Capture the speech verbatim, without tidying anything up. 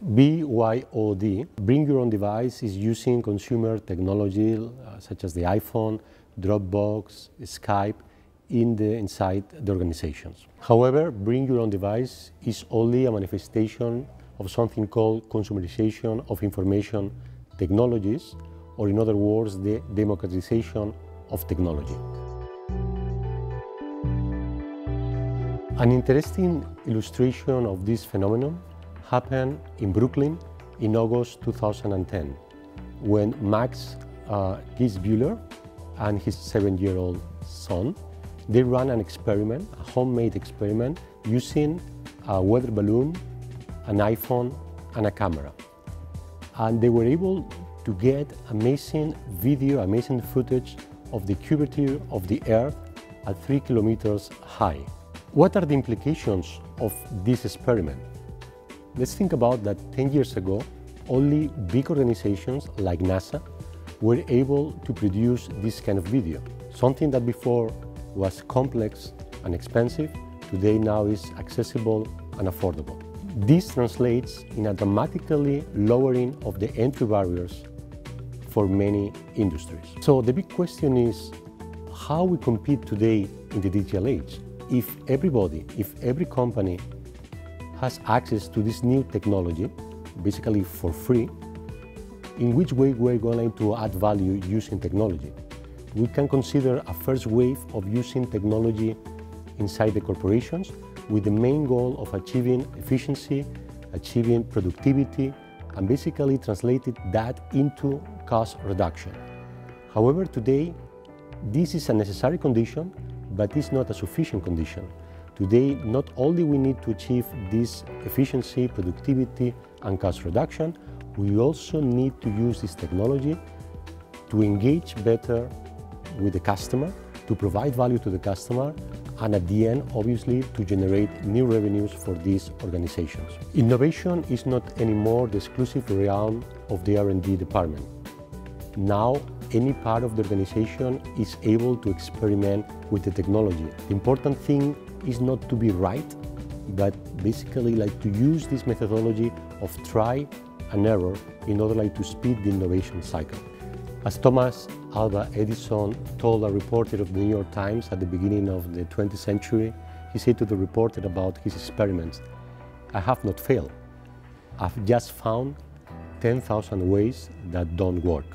B Y O D, bring your own device, is using consumer technology uh, such as the iPhone, Dropbox, Skype in the, inside the organizations. However, bring your own device is only a manifestation of something called consumerization of information technologies, or in other words, the democratization of technology. An interesting illustration of this phenomenon happened in Brooklyn in August two thousand ten, when Max uh, Giesbühler and his seven-year-old son, they ran an experiment, a homemade experiment, using a weather balloon, an iPhone, and a camera. And they were able to get amazing video, amazing footage of the curvature of the Earth at three kilometers high. What are the implications of this experiment? Let's think about that ten years ago, only big organizations like NASA were able to produce this kind of video. Something that before was complex and expensive, today now is accessible and affordable. This translates in a dramatically lowering of the entry barriers for many industries. So the big question is how we compete today in the digital age. If everybody, if every company has access to this new technology, basically for free, in which way we're going to add value using technology? We can consider a first wave of using technology inside the corporations with the main goal of achieving efficiency, achieving productivity, and basically translated that into cost reduction. However, today, this is a necessary condition, but it's not a sufficient condition. Today, not only we need to achieve this efficiency, productivity, and cost reduction, we also need to use this technology to engage better with the customer, to provide value to the customer, and at the end, obviously, to generate new revenues for these organizations. Innovation is not anymore the exclusive realm of the R and D department. Now, any part of the organization is able to experiment with the technology. The important thing is not to be right, but basically like to use this methodology of try and error in order like to speed the innovation cycle. As Thomas Alva Edison told a reporter of the New York Times at the beginning of the twentieth century, he said to the reporter about his experiments, "I have not failed. I've just found ten thousand ways that don't work."